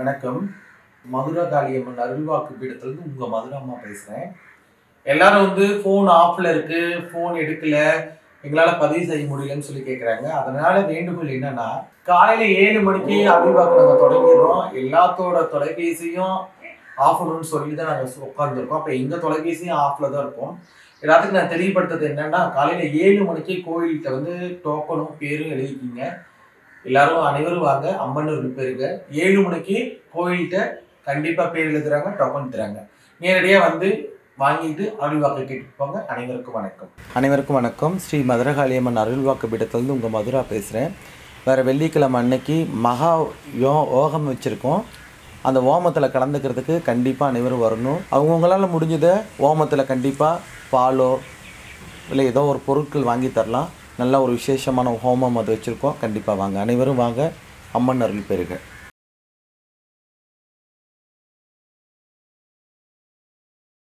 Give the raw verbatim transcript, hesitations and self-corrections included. வணக்கம். மதுரகாளியம்மன் அருள்வாக்கு பீடத்துலேருந்து உங்கள் மதுராம்மா பேசுகிறேன். எல்லாரும் வந்து ஃபோன் ஆஃபில் இருக்குது, ஃபோன் எடுக்கலை, எங்களால் பதிவு செய்ய முடியலன்னு சொல்லி கேட்குறாங்க. அதனால் வேண்டுகோள் என்னென்னா, காலையில் ஏழு மணிக்கு அருள்வாக்கு நாங்கள் தொடங்கிடுறோம். எல்லாத்தோட தொலைபேசியும் ஆஃப் ஆகணும்னு சொல்லி தான் நாங்கள் உட்காந்துருக்கோம். அப்போ எங்கள் தொலைபேசியும் ஆஃபில் தான் இருக்கும். எல்லாத்துக்கும் நான் தெளிவுபடுத்துறது என்னென்னா, காலையில் ஏழு மணிக்கு கோயில்கிட்ட வந்து டோக்கனும் பேரும் எழுதிக்கிங்க. எல்லாரும் அனைவரும் வாங்க, அம்மன் ஒரு பேருங்க. ஏழு மணிக்கு கோயில்கிட்ட கண்டிப்பாக பேர் எழுதுறாங்க, டோக்கன் தராங்க. நேரடியாக வந்து வாங்கிட்டு அருள்வாக்கு கேட்டுப்பாங்க. அனைவருக்கும் வணக்கம். அனைவருக்கும் வணக்கம். ஸ்ரீ மதுரகாளியம்மன் அருள்வாக்கு பீடத்துலேருந்து உங்கள் மதுரா பேசுகிறேன். வேறு வெள்ளிக்கிழமை அன்னைக்கு மகா யோ யோகம் வச்சுருக்கோம். அந்த ஓமத்தில் கலந்துக்கிறதுக்கு கண்டிப்பாக அனைவரும் வரணும். அவங்கவுங்களால் முடிஞ்சதை ஓமத்தில் கண்டிப்பாக பாலோ இல்லை ஏதோ ஒரு பொருட்கள் வாங்கி தரலாம். நல்ல ஒரு விசேஷமான ஹோமம் அது வச்சுருக்கோம். கண்டிப்பாக வாங்க, அனைவரும் வாங்க, அம்மன் அருள் பெறுக.